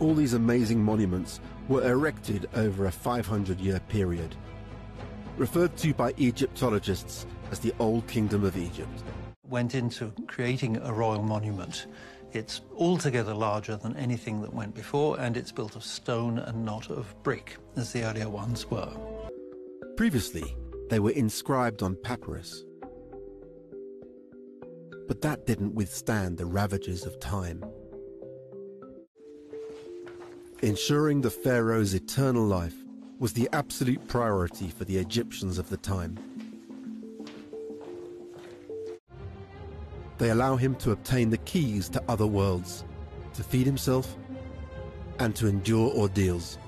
All these amazing monuments were erected over a 500-year period, referred to by Egyptologists as the Old Kingdom of Egypt. Went into creating a royal monument. It's altogether larger than anything that went before, and it's built of stone and not of brick, as the earlier ones were. Previously, they were inscribed on papyrus. But that didn't withstand the ravages of time. Ensuring the pharaoh's eternal life was the absolute priority for the Egyptians of the time. They allow him to obtain the keys to other worlds, to feed himself, and to endure ordeals.